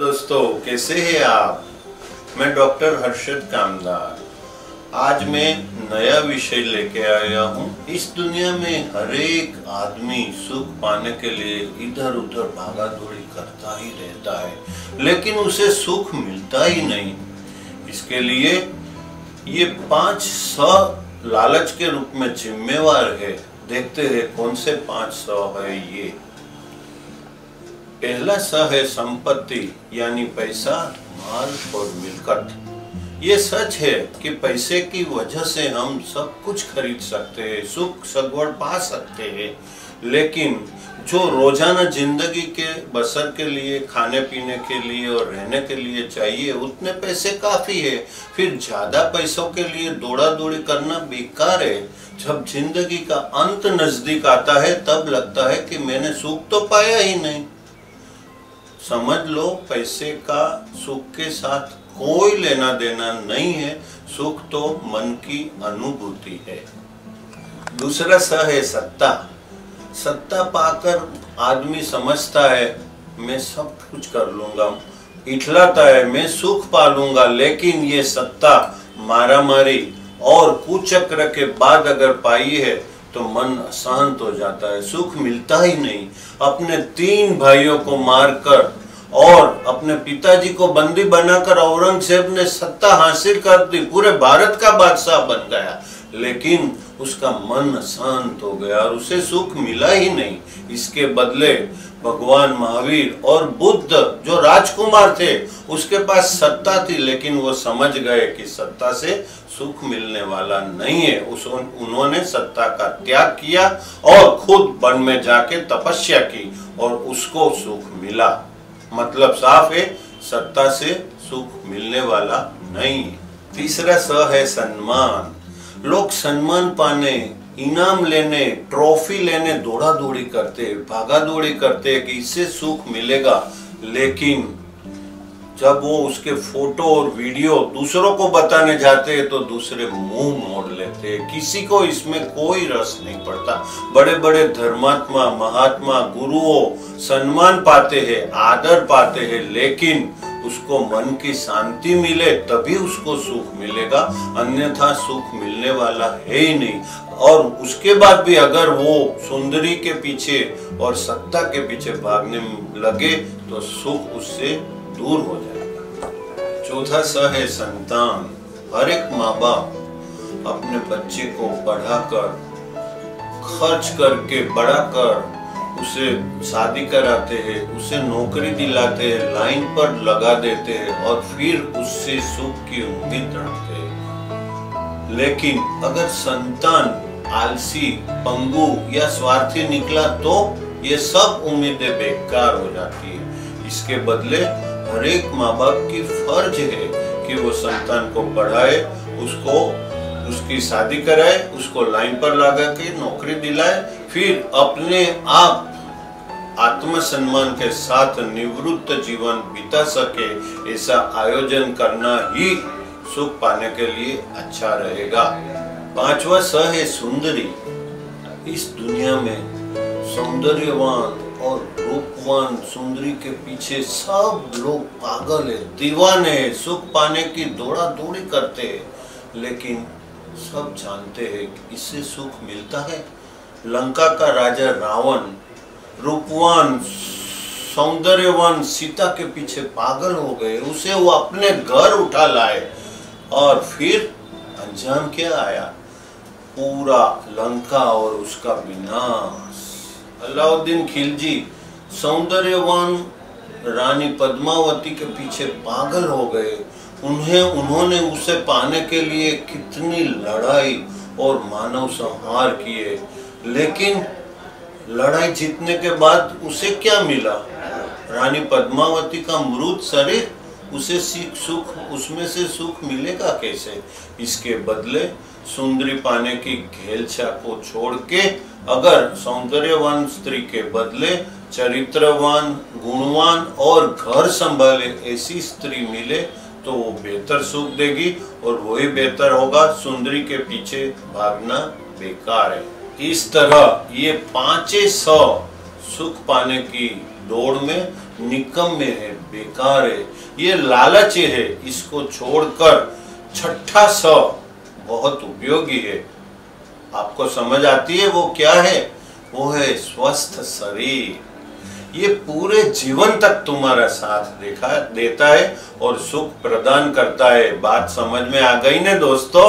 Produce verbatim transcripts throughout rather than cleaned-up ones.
दोस्तों, कैसे हैं आप। मैं डॉक्टर हर्षद कामदार, आज मैं नया विषय लेके आया हूँ। इस दुनिया में हर एक आदमी सुख पाने के लिए इधर उधर भागा दौड़ी करता ही रहता है, लेकिन उसे सुख मिलता ही नहीं। इसके लिए ये पांच स लालच के रूप में जिम्मेवार है। देखते हैं कौन से पांच स है ये। पहला स है संपत्ति, यानी पैसा, माल और मिलकत। ये सच है कि पैसे की वजह से हम सब कुछ खरीद सकते हैं, सुख सगवड़ पा सकते हैं, लेकिन जो रोजाना जिंदगी के बसर के लिए, खाने पीने के लिए और रहने के लिए चाहिए उतने पैसे काफी है। फिर ज्यादा पैसों के लिए दौड़ा दौड़ी करना बेकार है। जब जिंदगी का अंत नजदीक आता है तब लगता है कि मैंने सुख तो पाया ही नहीं। समझ लो पैसे का सुख के साथ कोई लेना देना नहीं है। सुख तो मन की अनुभूति है। दूसरा स है सत्ता। सत्ता पाकर आदमी समझता है मैं सब कुछ कर लूंगा, इठलाता है मैं सुख पा लूंगा, लेकिन ये सत्ता मारामारी और कुचक्र के बाद अगर पाई है तो मन अशांत हो जाता है, सुख मिलता ही नहीं। अपने तीन भाइयों को मारकर और अपने पिताजी को बंदी बनाकर औरंगजेब ने सत्ता हासिल कर दी, पूरे भारत का बादशाह बन गया, लेकिन उसका मन अशांत हो गया और उसे सुख मिला ही नहीं। इसके बदले भगवान महावीर और बुद्ध जो राजकुमार थे उसके पास सत्ता थी, लेकिन वो समझ गए कि सत्ता से सुख मिलने वाला नहीं है। उस उन्होंने सत्ता का त्याग किया और खुद वन में जाके तपस्या की और उसको सुख मिला। मतलब साफ है, सत्ता से सुख मिलने वाला नहीं। तीसरा स है सम्मान। लोग सम्मान पाने, इनाम लेने, ट्रॉफी लेने दौड़ा दौड़ी करते, भागा दौड़ी करते कि इससे सुख मिलेगा, लेकिन जब वो उसके फोटो और वीडियो दूसरों को बताने जाते हैं तो दूसरे मुंह मोड़ लेते हैं। किसी को इसमें कोई रस नहीं पड़ता। बड़े बड़े धर्मात्मा, महात्मा, गुरुओं सम्मान पाते हैं, आदर पाते हैं, लेकिन उसको मन की शांति मिले तभी उसको सुख मिलेगा, अन्यथा सुख मिलने वाला है ही नहीं। और उसके बाद भी अगर वो सुंदरी के पीछे और सत्ता के पीछे भागने लगे तो सुख उससे दूर हो जाएगा। चौथा स है संतान। हर एक माँ बाप अपने बच्चे को पढ़ाकर, खर्च करके बड़ा कर उसे शादी कराते हैं, उसे नौकरी दिलाते हैं, लाइन पर लगा देते हैं और फिर उससे सुख की उम्मीद रखते हैं। लेकिन अगर संतान आलसी, पंगु या स्वार्थी निकला तो ये सब उम्मीदें बेकार हो जाती है। इसके बदले हर एक माँ बाप की फर्ज है कि वो संतान को पढ़ाए, उसको उसकी शादी कराए, उसको लाइन पर लगा के नौकरी दिलाए, फिर अपने आप आत्मसम्मान के साथ निवृत्त जीवन बिता सके। ऐसा आयोजन करना ही सुख पाने के लिए अच्छा रहेगा। पांचवा स है सुंदरी। इस दुनिया में सौंदर्यवान और रूपवान सुंदरी के पीछे सब लोग पागल है, दीवाने है, सुख पाने की दौड़ा दौड़ी करते हैं, लेकिन सब जानते हैं कि इससे सुख मिलता है। लंका का राजा रावण रूपवान सौंदर्यवान सीता के पीछे पागल हो गए, उसे वो अपने घर उठा लाए और फिर अंजाम क्या आया, पूरा लंका और उसका विनाश। अलाउद्दीन खिलजी सौंदर्यवान रानी पद्मावती के पीछे पागल हो गए, उन्हें उन्होंने उसे पाने के लिए कितनी लड़ाई और मानव संहार किए, लेकिन लड़ाई जीतने के बाद उसे क्या मिला, रानी पद्मावती का मृत शरीर। उसे सुख उसमें से सुख मिलेगा कैसे। इसके बदले सुंदरी पाने की घेलछा को छोड़ के अगर सौंदर्यवान स्त्री के बदले चरित्रवान, गुणवान और घर संभाले ऐसी स्त्री मिले तो वो बेहतर सुख देगी और वही बेहतर होगा। सुंदरी के पीछे भागना बेकार है। इस तरह ये पांचे सौ सुख पाने की दौड़ में निकम्मे है, बेकार है, ये लालच है, इसको छोड़कर छठा स बहुत उपयोगी है। आपको समझ आती है वो क्या है? वो है स्वस्थ शरीर। ये पूरे जीवन तक तुम्हारा साथ देखा देता है और सुख प्रदान करता है। बात समझ में आ गई ना दोस्तों?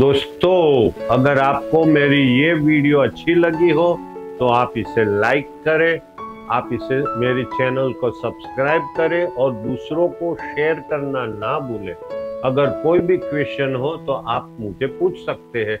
दोस्तों अगर आपको मेरी ये वीडियो अच्छी लगी हो तो आप इसे लाइक करें, आप इसे मेरे चैनल को सब्सक्राइब करें और दूसरों को शेयर करना ना भूलें। अगर कोई भी क्वेश्चन हो तो आप मुझे पूछ सकते हैं।